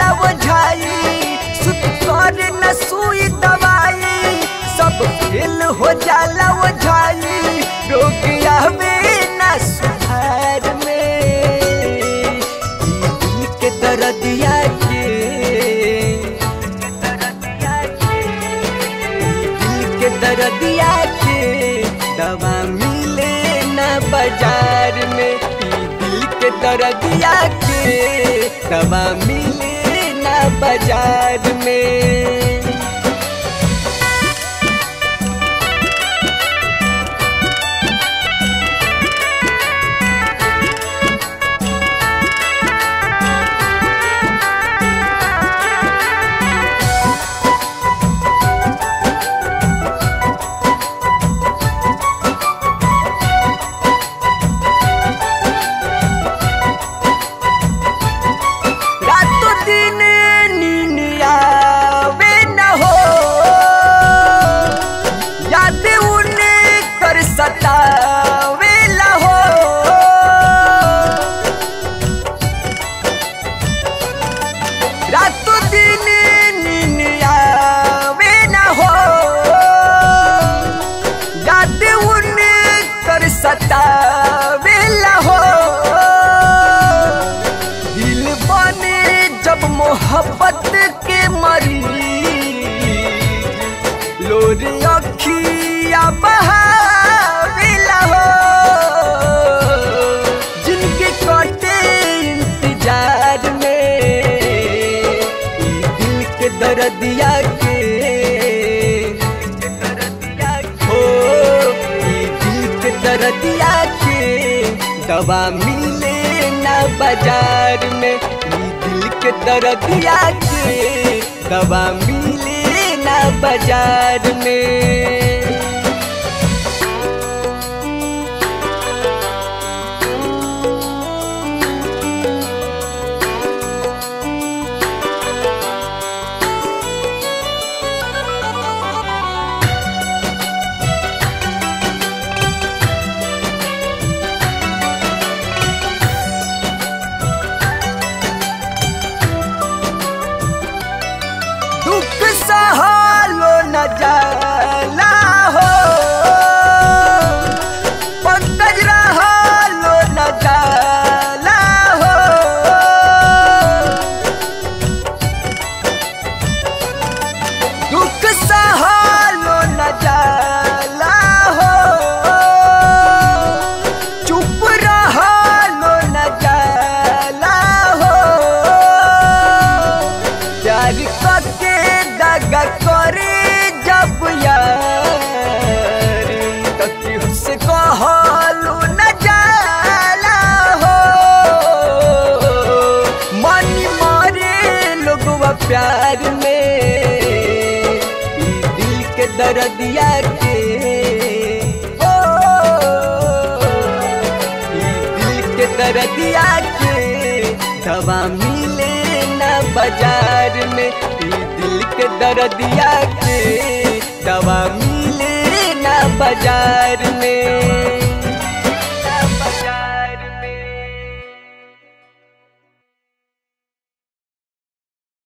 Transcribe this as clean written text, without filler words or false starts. Love झाई सुत कर न सुई दवाई सब फेल हो जाला वो झाई रोगिया में न सुधार में दिल के दर्दिया के दिल के दर्दिया के दवा मिले न बाजार में दर्दिया के दवा मिले ना बाजार में। मोहब्बत के मरी लोरिया बहावेला हो जिनके कटे इंतजार में दिल के दर्दिया के हो दिल के दर्दिया के दवा मिले ना बाजार में दर्दिया के दवा मिले ना बाजार में। जाला हो पंकज रहा लो न जाला हो दुख सहा लो न जाला हो चुप रहा लो न जाला हो प्यार करके दगा करे जब यार तकी उससे कहलू न जाला हो मन मारे लोगवा प्यार में दिल के दर्दिया के ओ दिल के दर्दिया के दवा मिले ना बाजार में दिल के दर्दिया के दवा मिले ना बाजार में।